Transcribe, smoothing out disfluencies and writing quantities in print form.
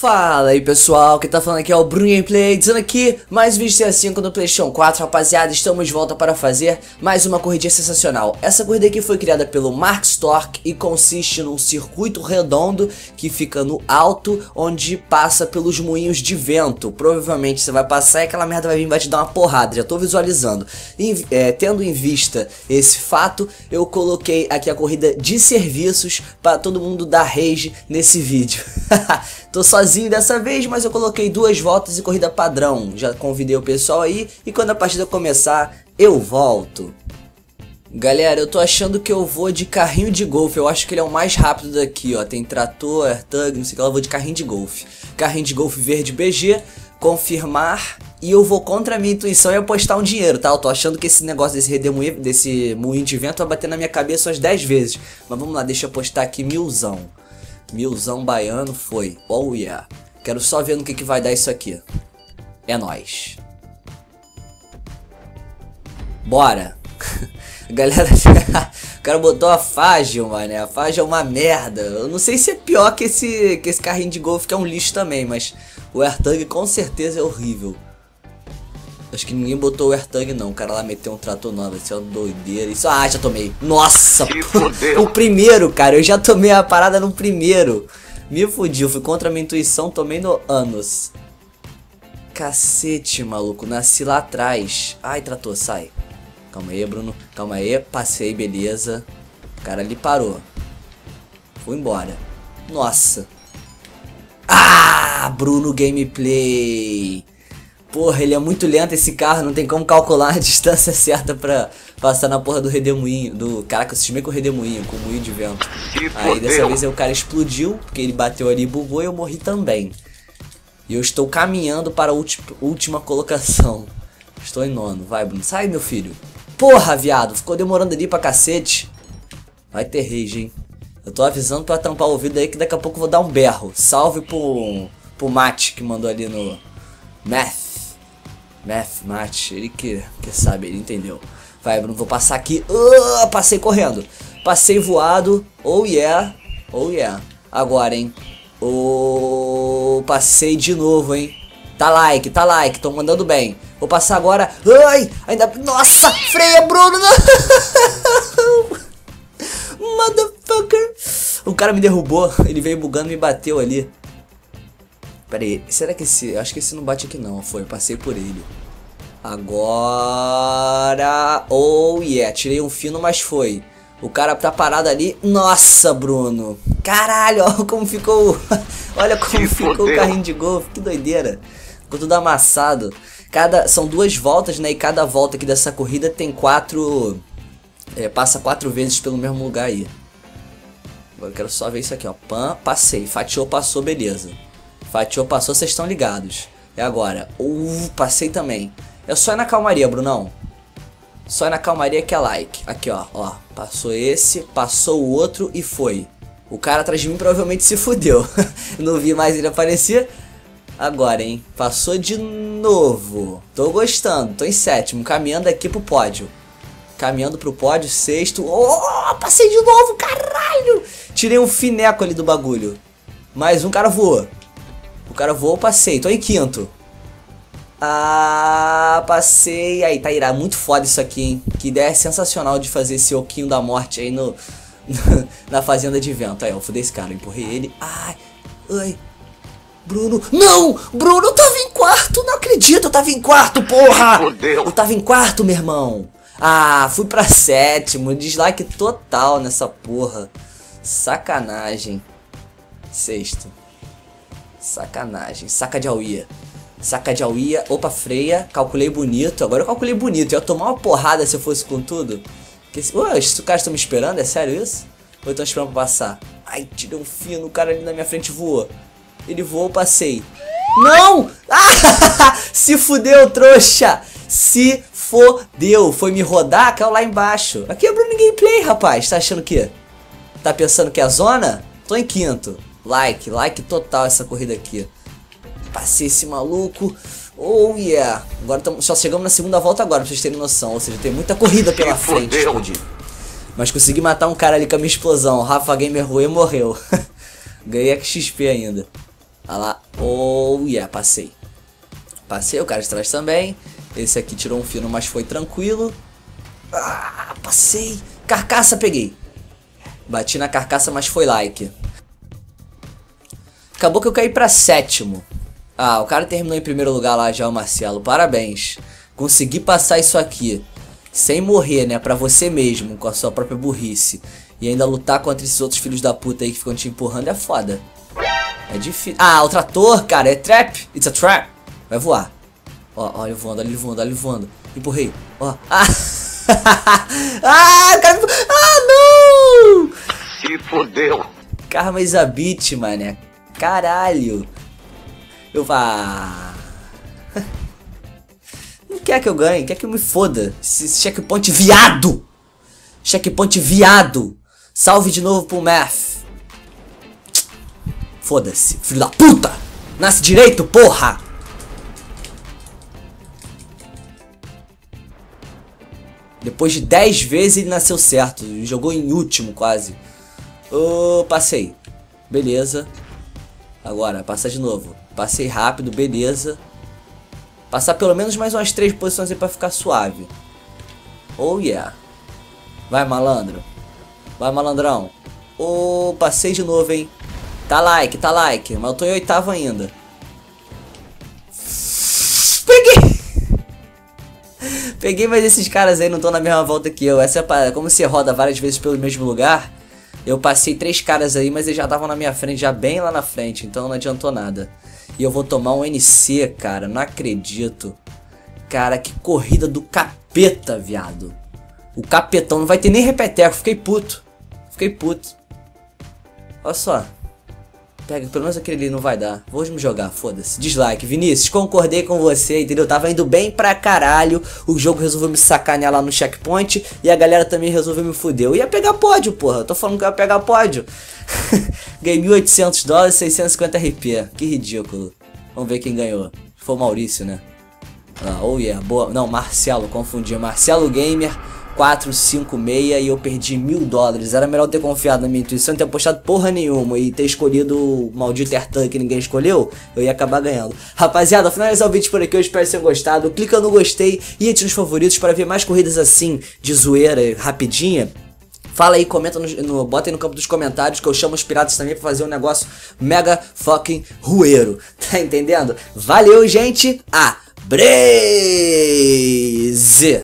Fala aí pessoal, quem tá falando aqui é o Bruno Gameplay, dizendo aqui mais vídeo CS5 no PlayStation 4, rapaziada, estamos de volta para fazer mais uma corridinha sensacional. Essa corrida aqui foi criada pelo Mark Stork e consiste num circuito redondo que fica no alto, onde passa pelos moinhos de vento. Provavelmente você vai passar e aquela merda vai vir e vai te dar uma porrada, já tô visualizando. E, tendo em vista esse fato, eu coloquei aqui a corrida de serviços para todo mundo dar rage nesse vídeo. Tô sozinho dessa vez, mas eu coloquei duas voltas e corrida padrão. Já convidei o pessoal aí e quando a partida começar, eu volto. Galera, eu tô achando que eu vou de carrinho de golfe. Eu acho que ele é o mais rápido daqui, ó. Tem trator, airtug, não sei o que lá, eu vou de carrinho de golfe. Carrinho de golfe verde BG, confirmar. E eu vou contra a minha intuição e apostar um dinheiro, tá? Eu tô achando que esse negócio desse moinho de vento vai bater na minha cabeça umas 10 vezes. Mas vamos lá, deixa eu apostar aqui milzão. Milzão baiano foi, oh yeah. Quero só ver no que vai dar isso aqui. É nóis. Bora. Galera, o cara botou a Fagil, mano. A Fagil é uma merda. Eu não sei se é pior que esse carrinho de golfe, que é um lixo também, mas o airtug com certeza é horrível. Acho que ninguém botou o airtug não, o cara lá meteu um trator nova, isso é uma doideira, isso... Ah, já tomei! Nossa! O primeiro, cara, eu já tomei a parada no primeiro. Me fudi, fui contra a minha intuição, tomei no ânus. Cacete, maluco, nasci lá atrás. Ai, trator, sai. Calma aí, Bruno, calma aí, passei, beleza. O cara ali parou. Fui embora. Nossa. Ah, Bruno Gameplay. Porra, ele é muito lento esse carro, não tem como calcular a distância certa pra passar na porra do redemoinho, do... Caraca, eu cismei com o redemoinho, com o moinho de vento. Aí dessa vez o cara explodiu, porque ele bateu ali e bugou e eu morri também. E eu estou caminhando para a última colocação. Estou em nono, vai Bruno, sai meu filho. Porra, viado, ficou demorando ali pra cacete. Vai ter rage, hein. Eu tô avisando pra tampar o ouvido aí que daqui a pouco eu vou dar um berro. Salve pro Mate que mandou ali no... Mate, ele que sabe, ele entendeu. Vai, Bruno, vou passar aqui. Passei correndo. Passei voado. Oh yeah. Oh yeah. Agora, hein. Passei de novo, hein. Tá like, tô mandando bem. Vou passar agora. Ai, ainda. Nossa, freia, Bruno. Motherfucker. O cara me derrubou. Ele veio bugando e me bateu ali. Pera aí, será que esse... Acho que esse não bate aqui não, foi, passei por ele. Agora... Oh yeah, tirei um fino, mas foi. O cara tá parado ali. Nossa, Bruno. Caralho, olha como ficou... Olha como ficou o carrinho de golfe, que doideira. Ficou tudo amassado. São duas voltas, né, e cada volta aqui dessa corrida tem quatro... passa quatro vezes pelo mesmo lugar aí. Agora eu quero só ver isso aqui, ó. Pã, passei, fatiou, passou, beleza. Fatiou, passou, vocês estão ligados. É agora. Passei também. É só ir na calmaria, Brunão. Só ir na calmaria que é like. Aqui, ó. Ó. Passou esse, passou o outro e foi. O cara atrás de mim provavelmente se fudeu. Não vi mais ele aparecer. Agora, hein. Passou de novo. Tô gostando. Tô em sétimo. Caminhando aqui pro pódio. Caminhando pro pódio, sexto. Oh, passei de novo, caralho. Tirei um fineco ali do bagulho. Mais um cara voou. O cara voou, passei. Tô em quinto. Ah, passei. Aí, Tairá, muito foda isso aqui, hein? Que ideia sensacional de fazer esse oquinho da morte aí na fazenda de vento. Aí, eu fudei esse cara, eu empurrei ele. Ai, ai. Bruno. Não! Bruno, eu tava em quarto. Não acredito, eu tava em quarto, porra! Eu tava em quarto, meu irmão. Ah, fui pra sétimo. Dislike total nessa porra. Sacanagem. Sexto. Sacanagem, saca de auia. Saca de auia, opa, freia. Calculei bonito, agora eu calculei bonito. Eu ia tomar uma porrada se eu fosse com tudo. Ué, os caras estão me esperando, é sério isso? Ou estão esperando pra passar? Ai, tirei um fino, o cara ali na minha frente voou. Ele voou, passei. Não! Ah! Se fudeu, trouxa. Se fodeu, foi me rodar, caiu lá embaixo. Aqui é o Bruno Gameplay, rapaz, tá achando que... Tá pensando que é a zona? Tô em quinto. Like, like total essa corrida aqui. Passei esse maluco. Oh yeah. Agora só chegamos na segunda volta agora, pra vocês terem noção. Ou seja, tem muita corrida pela frente. Mas consegui matar um cara ali com a minha explosão. O Rafa Gamer ruim morreu. Ganhei XP ainda. Olha lá. Oh yeah, passei. Passei, o cara de trás também. Esse aqui tirou um fino, mas foi tranquilo. Ah, passei. Carcaça, peguei. Bati na carcaça, mas foi like. Acabou que eu caí pra sétimo. Ah, o cara terminou em primeiro lugar lá já, o Marcelo. Parabéns. Consegui passar isso aqui. Sem morrer, né? Pra você mesmo, com a sua própria burrice. E ainda lutar contra esses outros filhos da puta aí que ficam te empurrando é foda. É difícil. Ah, o trator, cara. É trap. It's a trap. Vai voar. Ó, ó, ele voando, ele voando, ele voando. Empurrei. Ó. Ah! Ah, cara. Ah, não! Se fodeu. Karma is a bitch, mané. Caralho. Eu vá. Não quer que eu ganhe, quer que eu me foda. Esse checkpoint viado. Checkpoint viado. Salve de novo pro Math. Foda-se, filho da puta. Nasce direito, porra. Depois de 10 vezes ele nasceu certo. Ele jogou em último quase. Oh, passei. Beleza. Agora, passar de novo. Passei rápido, beleza. Passar pelo menos mais umas 3 posições aí pra ficar suave. Oh yeah. Vai, malandro. Vai, malandrão. Oh, passei de novo, hein. Tá like, tá like. Mas eu tô em 8º ainda. Peguei. Peguei, mas esses caras aí não estão na mesma volta que eu. Essa é a parada. Como você roda várias vezes pelo mesmo lugar, eu passei 3 caras aí, mas eles já estavam na minha frente, já bem lá na frente. Então não adiantou nada. E eu vou tomar um NC, cara. Não acredito. Cara, que corrida do capeta, viado. O capetão não vai ter nem repeteco. Fiquei puto. Fiquei puto. Olha só. Pega, pelo menos aquele ali não vai dar. Vou me jogar, foda-se. Dislike. Vinícius, concordei com você, entendeu? Tava indo bem pra caralho. O jogo resolveu me sacanear lá no checkpoint. E a galera também resolveu me fuder. Eu ia pegar pódio, porra. Eu tô falando que eu ia pegar pódio. Ganhei $1.800, 650 RP. Que ridículo. Vamos ver quem ganhou. Foi o Maurício, né? Ah, oh yeah, boa. Não, Marcelo, confundi. Marcelo Gamer. 456 e eu perdi $1.000. Era melhor eu ter confiado na minha intuição e ter apostado porra nenhuma e ter escolhido o maldito Airtan que ninguém escolheu. Eu ia acabar ganhando. Rapaziada, finalizar o vídeo por aqui. Eu espero que tenham gostado. Clica no gostei e entre nos favoritos para ver mais corridas assim de zoeira rapidinha. Fala aí, comenta, bota aí no campo dos comentários que eu chamo os piratas também pra fazer um negócio mega fucking rueiro. Tá entendendo? Valeu, gente. Abraze!